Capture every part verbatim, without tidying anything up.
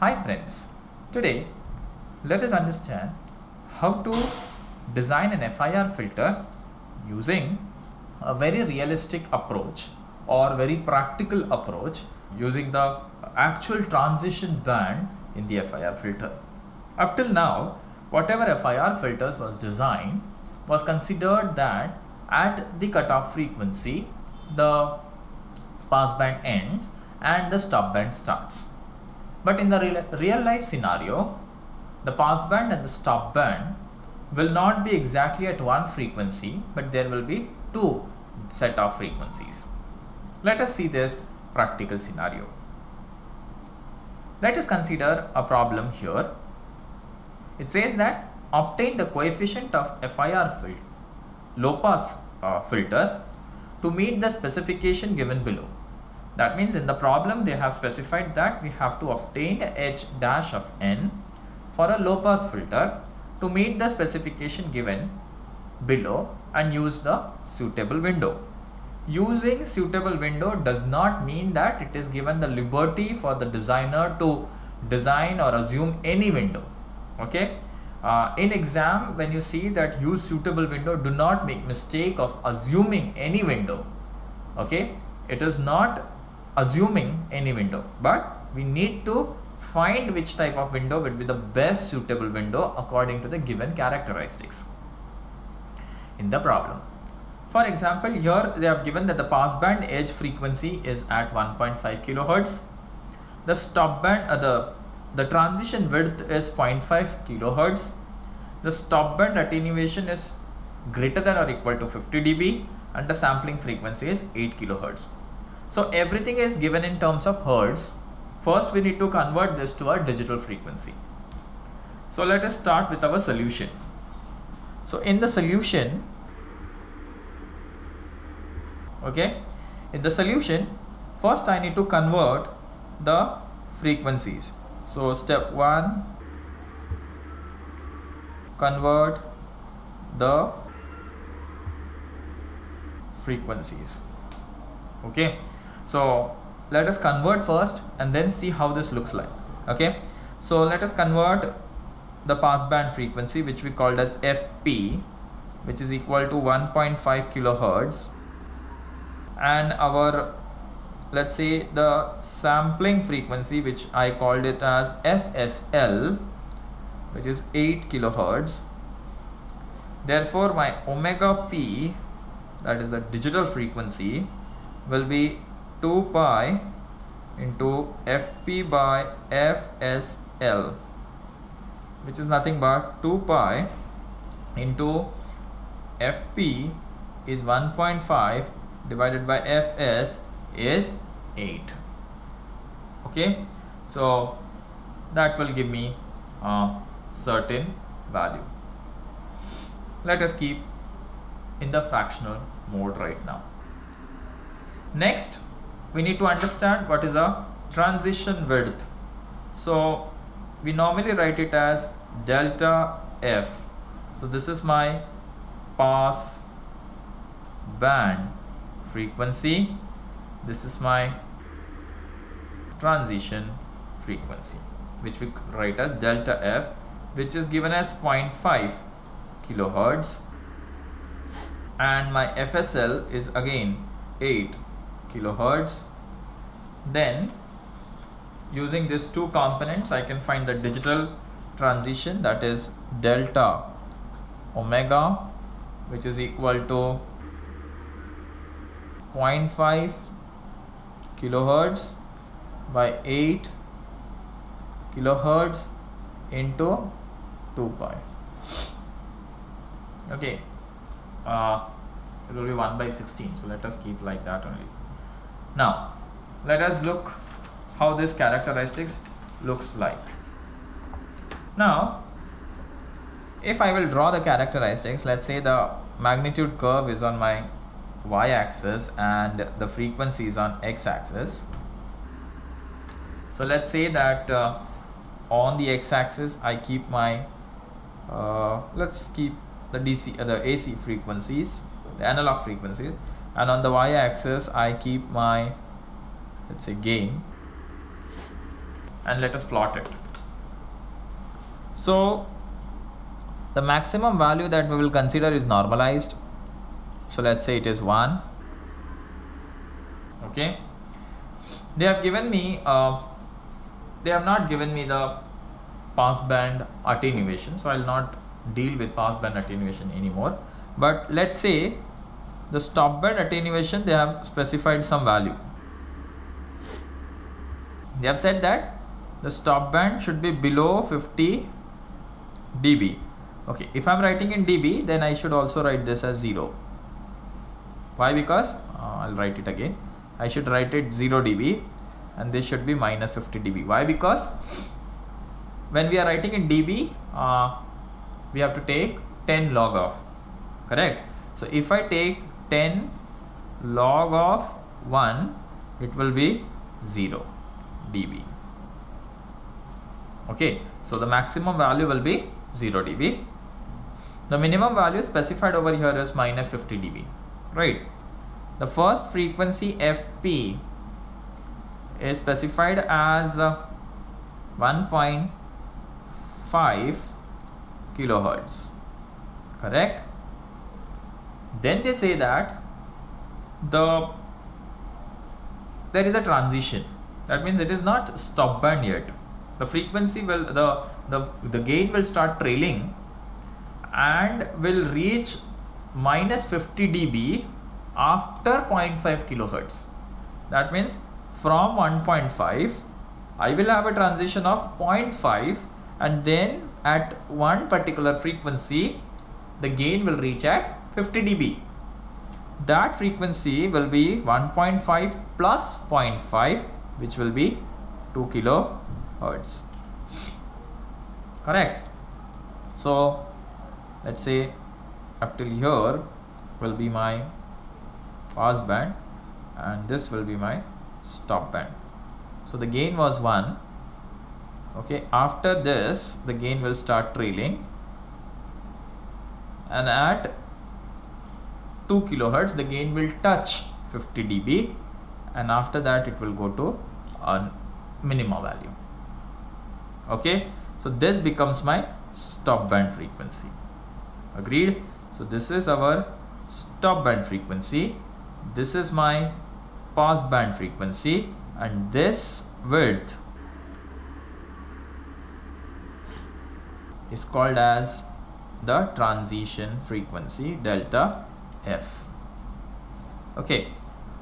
Hi friends, today let us understand how to design an F I R filter using a very realistic approach or very practical approach using the actual transition band in the F I R filter. Up till now, whatever F I R filters was designed was considered that at the cutoff frequency, the passband ends and the stopband starts. But in the real, real life scenario, the passband and the stopband will not be exactly at one frequency, but there will be two set of frequencies. Let us see this practical scenario. Let us consider a problem here. It says that obtain the coefficient of F I R filter, low pass uh, filter to meet the specification given below. That means in the problem they have specified that we have to obtain H dash of n for a low pass filter to meet the specification given below and use the suitable window. Using suitable window does not mean that it is given the liberty for the designer to design or assume any window. Okay. Uh, in exam, when you see that use suitable window, do not make mistake of assuming any window. Okay. It is not assuming any window, but we need to find which type of window would be the best suitable window according to the given characteristics in the problem. For example, here they have given that the passband edge frequency is at one point five kilohertz. The stopband, uh, the, the transition width is zero point five kilohertz. The stopband attenuation is greater than or equal to fifty d B and the sampling frequency is eight kilohertz. So everything is given in terms of hertz. First we need to convert this to our digital frequency. So let us start with our solution. So in the solution, okay, in the solution, first I need to convert the frequencies. So step one, convert the frequencies. Okay, so let us convert first and then see how this looks like. Okay, so let us convert the passband frequency, which we called as F P, which is equal to one point five kilohertz, and our, let's say, the sampling frequency, which I called it as F S L, which is eight kilohertz. Therefore my omega p, that is the digital frequency, will be two pi into F P by F S L, which is nothing but two pi into F P is one point five divided by F S is eight. Okay, so that will give me a certain value. Let us keep in the fractional mode right now. Next, we need to understand what is a transition width. So we normally write it as delta F. So this is my pass band frequency. This is my transition frequency, which we write as delta F, which is given as zero point five kilohertz, and my F S L is again eight kilohertz. Then using these two components I can find the digital transition, that is delta omega, which is equal to zero point five kilohertz by eight kilohertz into two pi. Okay, uh, it will be one by sixteen, so let us keep like that only. Now let us look how this characteristics looks like. Now if I will draw the characteristics, let's say the magnitude curve is on my y-axis and the frequency is on x-axis. So let's say that uh, on the x-axis I keep my uh, let's keep the D C, uh, the A C frequencies, the analog frequencies, and on the y-axis I keep my, let's say, gain. and let us plot it. So the maximum value that we will consider is normalized. So let's say it is one. Okay. They have given me, uh, they have not given me the passband attenuation. So I will not deal with passband attenuation anymore. But let's say the stopband attenuation, they have specified some value. They have said that the stopband should be below fifty D B. Okay, if I'm writing in D B, then I should also write this as zero. Why? Because uh, I'll write it again. I should write it zero D B and this should be minus fifty D B. Why? Because when we are writing in D B, uh, we have to take ten log of, correct? So if I take ten log of one, it will be zero D B. Okay, so the maximum value will be zero D B. The minimum value specified over here is minus fifty D B, right? The first frequency F P is specified as one point five kilohertz, correct? Then they say that the there is a transition. That means it is not stop band yet. The frequency will, the, the, the gain will start trailing and will reach minus fifty D B after zero point five kilohertz. That means from one point five, I will have a transition of zero point five, and then at one particular frequency, the gain will reach at fifty D B. That frequency will be one point five plus zero point five, which will be two kilohertz, correct? So let's say up till here will be my pass band and this will be my stop band. So the gain was one. Okay, after this the gain will start trailing, and at two kilohertz the gain will touch fifty D B, and after that it will go to a minima value. Okay, so this becomes my stop band frequency. Agreed? So this is our stop band frequency, this is my pass band frequency, and this width is called as the transition frequency, delta F. Okay,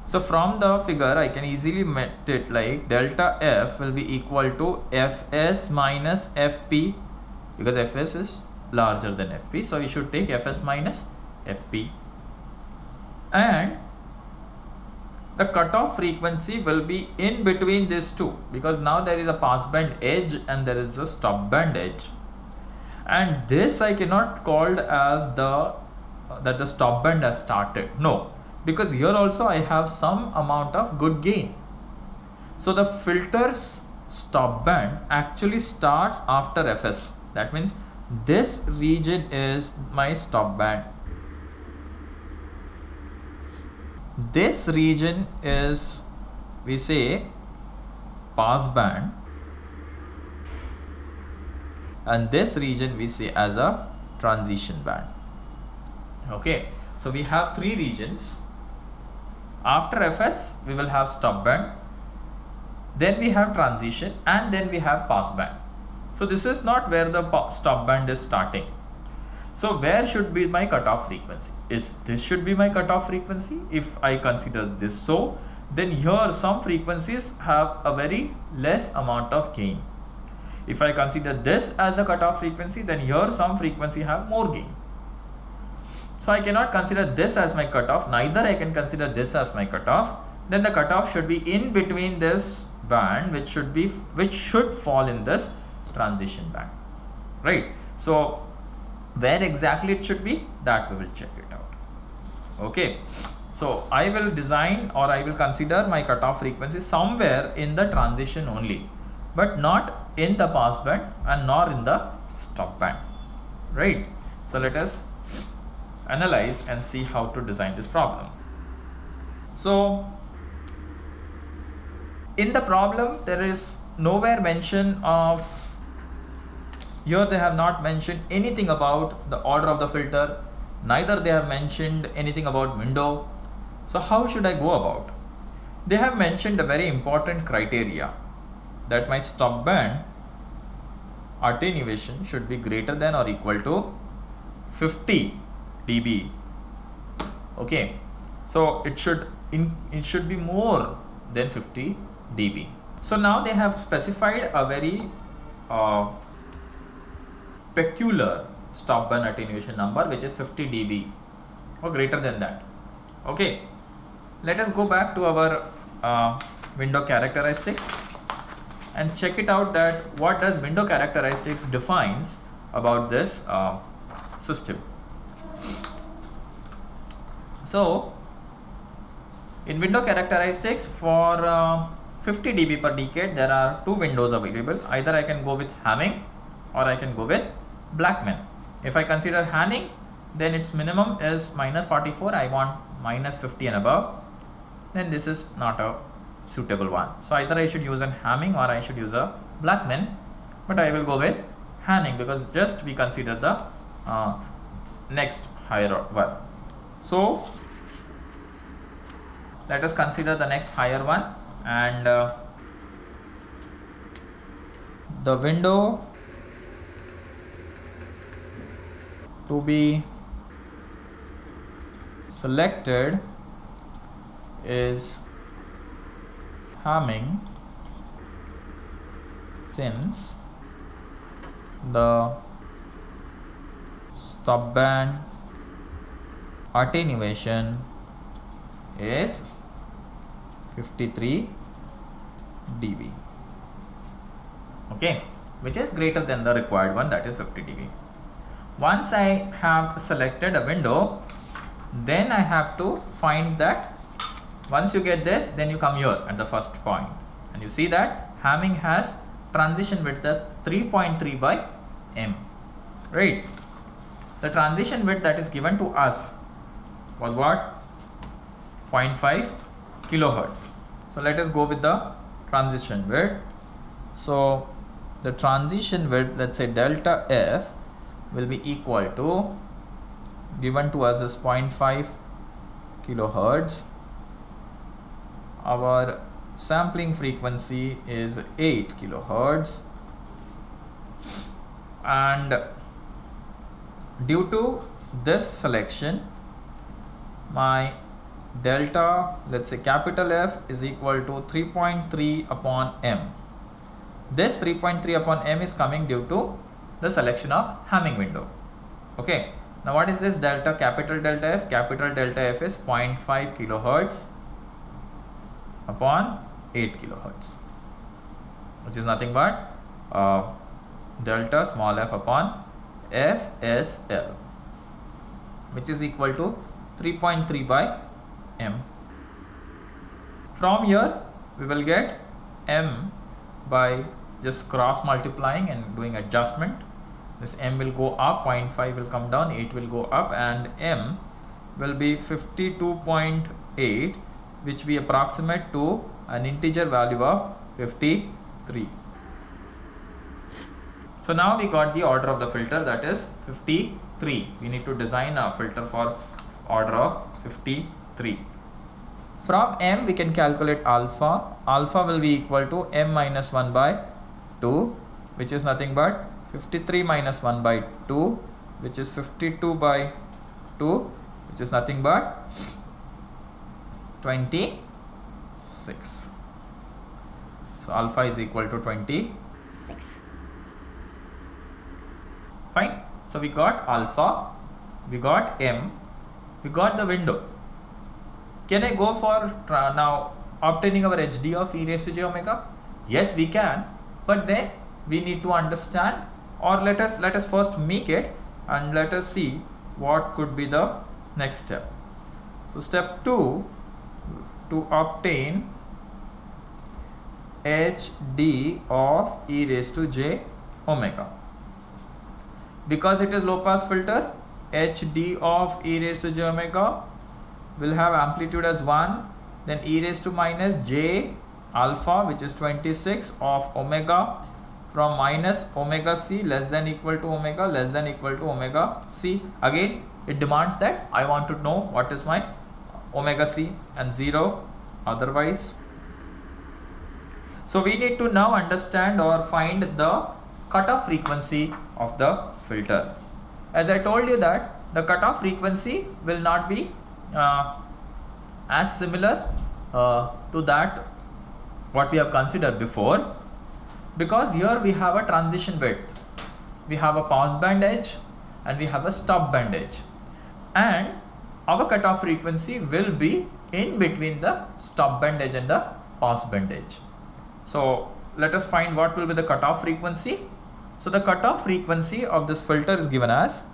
so from the figure I can easily met it like delta F will be equal to Fs minus Fp, because Fs is larger than Fp, so you should take Fs minus Fp, and the cutoff frequency will be in between these two, because now there is a passband edge and there is a stopband edge, and this I cannot call as the that the stop band has started. No, because here also I have some amount of good gain. So the filter's stop band actually starts after Fs. That means this region is my stop band. This region is, we say, pass band, and this region we say as a transition band. Okay, so we have three regions. After Fs we will have stop band, then we have transition, and then we have pass band. So this is not where the stop band is starting. So where should be my cutoff frequency? Is this should be my cutoff frequency if I consider this. So then here some frequencies have a very less amount of gain. If I consider this as a cutoff frequency, then here some frequency have more gain. So I cannot consider this as my cutoff, neither I can consider this as my cutoff. Then the cutoff should be in between this band, which should be which should fall in this transition band, right? So where exactly it should be, that we will check it out. Okay, so I will design or I will consider my cutoff frequency somewhere in the transition only, but not in the pass band and nor in the stop band, right? So let us analyze and see how to design this problem. So in the problem there is nowhere mention of, here they have not mentioned anything about the order of the filter, neither they have mentioned anything about window. So how should I go about? They have mentioned a very important criteria, that my stop band attenuation should be greater than or equal to fifty D B. Okay, so it should in it should be more than fifty D B. So now they have specified a very uh, peculiar stop band attenuation number, which is fifty D B or greater than that. Okay, let us go back to our uh, window characteristics and check it out, that what does window characteristics defines about this uh, system. So in window characteristics for uh, fifty D B per decade, there are two windows available. Either I can go with Hamming or I can go with Blackman. If I consider Hamming, then its minimum is minus forty-four. I want minus fifty and above. Then this is not a suitable one. So either I should use an Hamming or I should use a Blackman, but I will go with Hamming because just we consider the uh, next higher one. So let us consider the next higher one, and uh, the window to be selected is Hamming, since the stop band attenuation is fifty-three D B, okay, which is greater than the required one, that is fifty D B. Once I have selected a window, then I have to find that. Once you get this, then you come here at the first point and you see that Hamming has transition width as three point three by M, right? The transition width that is given to us was what? zero point five kilohertz. So let us go with the transition width. So the transition width, let's say delta F, will be equal to, given to us as zero point five kilohertz. Our sampling frequency is eight kilohertz, and due to this selection, my delta, let's say capital F, is equal to three point three upon M. This three point three upon M is coming due to the selection of Hamming window. Okay, now what is this delta, capital delta F? Capital delta F is zero point five kilohertz upon eight kilohertz, which is nothing but uh, delta small f upon F S L, which is equal to three point three by M. From here we will get M by just cross multiplying and doing adjustment. This M will go up, zero point five will come down, eight will go up, and M will be fifty-two point eight, which we approximate to an integer value of fifty-three. So now we got the order of the filter, that is fifty-three. We need to design a filter for order of fifty-three. From M we can calculate alpha. Alpha will be equal to M minus one by two, which is nothing but fifty-three minus one by two, which is fifty-two by two, which is nothing but twenty-six. So alpha is equal to twenty-six. Fine. So we got alpha, we got M, we got the window. Can I go for uh, now obtaining our H D of e raised to j omega? Yes, we can, but then we need to understand, or let us let us first make it and let us see what could be the next step. So step two, to obtain H D of e raised to j omega. Because it is low pass filter, H D of e raised to j omega will have amplitude as one, then e raised to minus j alpha, which is twenty-six, of omega from minus omega c less than equal to omega less than equal to omega c. Again, it demands that I want to know what is my omega c, and zero otherwise. So we need to now understand or find the cutoff frequency of the filter. As I told you that the cutoff frequency will not be uh, as similar uh, to that what we have considered before, because here we have a transition width, we have a pass band edge, and we have a stop band edge, and our cutoff frequency will be in between the stop band edge and the pass band edge. So let us find what will be the cutoff frequency. So the cutoff frequency of this filter is given as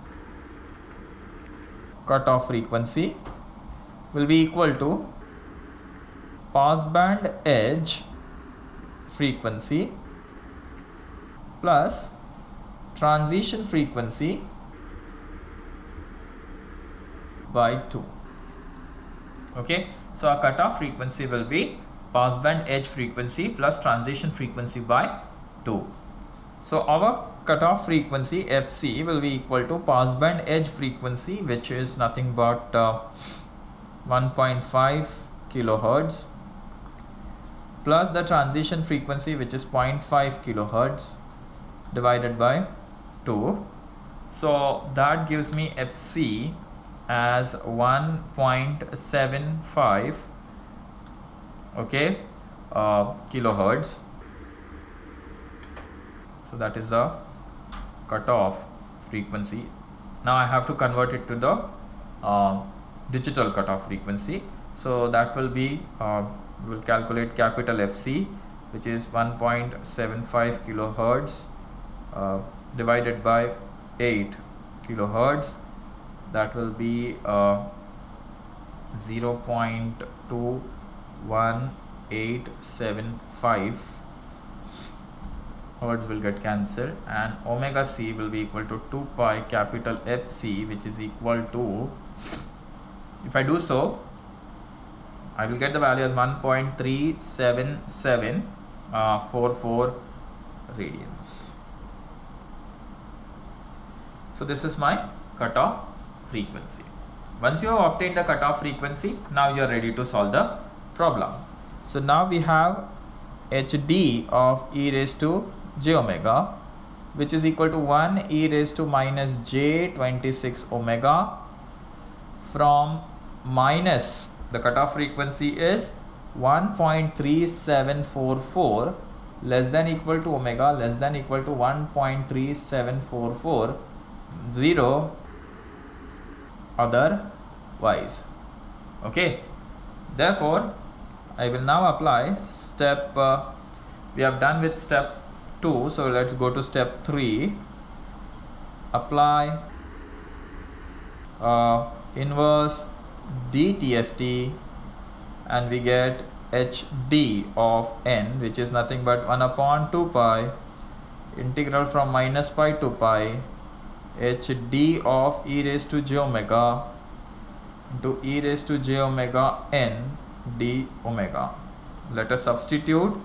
cutoff frequency will be equal to pass band edge frequency plus transition frequency by two. Okay, so our cutoff frequency will be passband edge frequency plus transition frequency by two. So our cutoff frequency F C will be equal to passband edge frequency, which is nothing but uh, one point five kilohertz, plus the transition frequency, which is zero point five kilohertz, divided by two. So that gives me F C as one point seven five, okay, uh, kilohertz. So that is the cutoff frequency. Now I have to convert it to the uh, digital cutoff frequency. So that will be, uh, we will calculate capital F C, which is one point seven five kilohertz uh, divided by eight kilohertz. That will be uh, zero point two one eight seven five. Hertz will get cancelled, and omega c will be equal to two pi capital F C, which is equal to, if I do so, I will get the value as one point three seven seven four four uh, radians. So this is my cutoff frequency. Once you have obtained the cutoff frequency, now you are ready to solve the problem. So now we have Hd of e raised to j omega, which is equal to one e raised to minus j twenty-six omega from minus, the cutoff frequency is one point three seven four four less than equal to omega less than equal to one point three seven four four, zero otherwise. Okay, therefore I will now apply step, uh, we have done with step two, so let's go to step three. Apply uh, inverse D T F T, and we get Hd of n, which is nothing but one upon two pi integral from minus pi to pi Hd of e raised to j omega into e raised to j omega n d omega. Let us substitute.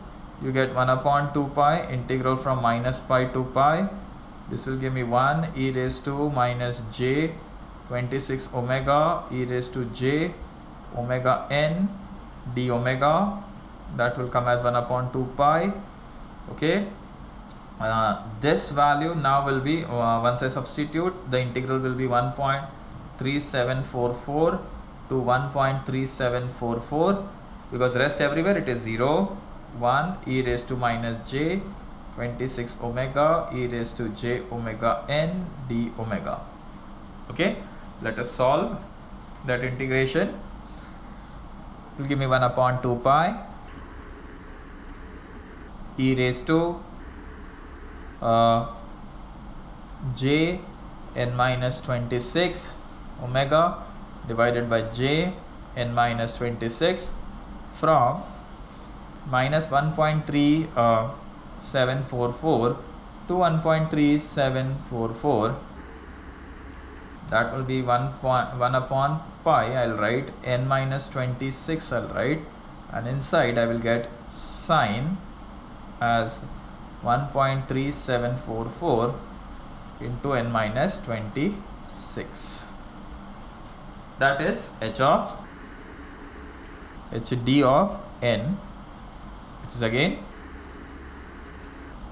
You get one upon two pi integral from minus pi to pi. This will give me one e raised to minus j twenty-six omega e raised to j omega n d omega. That will come as one upon two pi. Okay, uh, this value now will be, uh, once I substitute, the integral will be one point three seven four four to one point three seven four four, because rest everywhere it is zero. one e raised to minus j twenty-six omega e raised to j omega n d omega. Okay, let us solve that integration. It will give me one upon two pi e raised to uh, j n minus twenty-six omega divided by j n minus twenty-six from minus one point three seven four four to one point three seven four four. That will be one point one upon pi. I'll write n minus twenty-six, I'll write, and inside I will get sine as one point three seven four four into n minus twenty-six. That is h of hd of n, which is again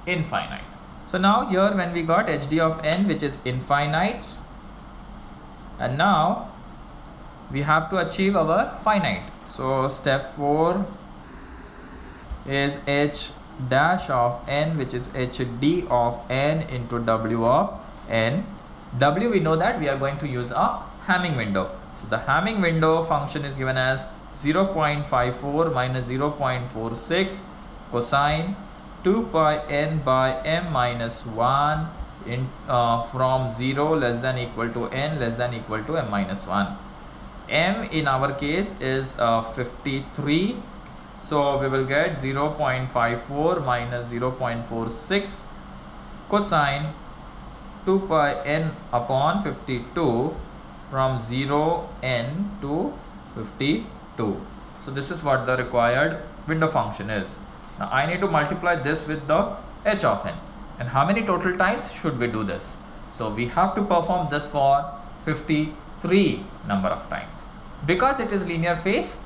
infinite. So now here when we got hd of n, which is infinite, and now we have to achieve our finite. So step four is h dash of n, which is hd of n into w of n. W we know that we are going to use a Hamming window. So the Hamming window function is given as zero point five four minus zero point four six cosine two pi n by m minus one in uh, from zero less than equal to n less than equal to m minus one. M in our case is uh, fifty-three, so we will get zero point five four minus zero point four six cosine two pi n upon fifty-two from zero n to fifty-two. So this is what the required window function is. Now I need to multiply this with the h of n. And how many total times should we do this? So we have to perform this for fifty-three number of times. Because it is linear phase,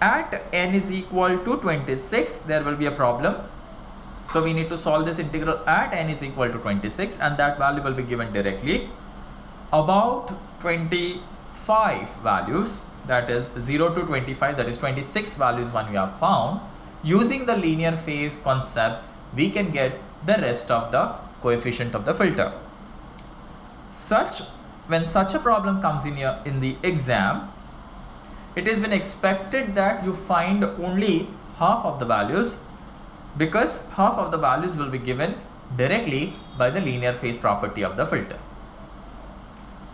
at n is equal to twenty-six, there will be a problem. So we need to solve this integral at n is equal to twenty-six, and that value will be given directly. About twenty-five values, that is zero to twenty-five, that is twenty-six values one we have found. Using the linear phase concept, we can get the rest of the coefficient of the filter. Such, when such a problem comes in your in the exam, it has been expected that you find only half of the values, because half of the values will be given directly by the linear phase property of the filter.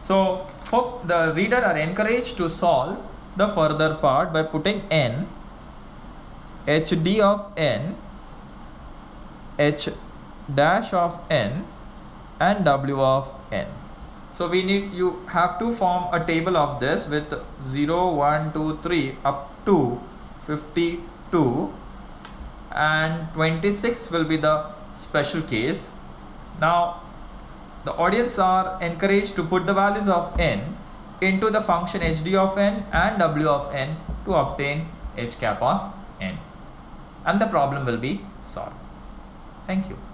So hope the reader are encouraged to solve the further part by putting n, hd of n, h dash of n and w of n. So we need, you have to form a table of this with zero, one, two, three up to fifty-two, and twenty-six will be the special case. Now the audience are encouraged to put the values of n into the function hd of n and w of n to obtain h cap of n, and the problem will be solved. Thank you.